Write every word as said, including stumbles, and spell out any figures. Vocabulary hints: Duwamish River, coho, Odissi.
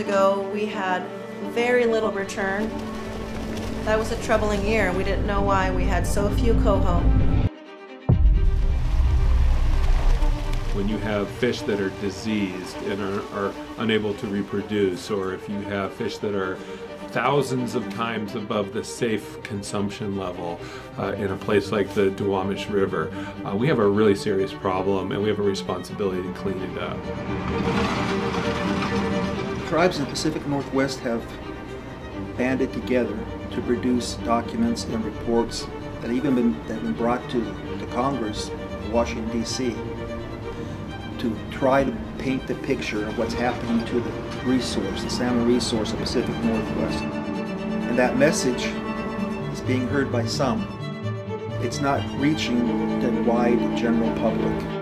ago, we had very little return. That was a troubling year. We didn't know why we had so few coho. When you have fish that are diseased and are, are unable to reproduce, or if you have fish that are thousands of times above the safe consumption level uh, in a place like the Duwamish River, uh, we have a really serious problem, and we have a responsibility to clean it up. Tribes in the Pacific Northwest have banded together to produce documents and reports that have even been, that have been brought to, to Congress in Washington, D C to try to paint the picture of what's happening to the resource, the salmon resource of the Pacific Northwest. And that message is being heard by some. It's not reaching the wide general public.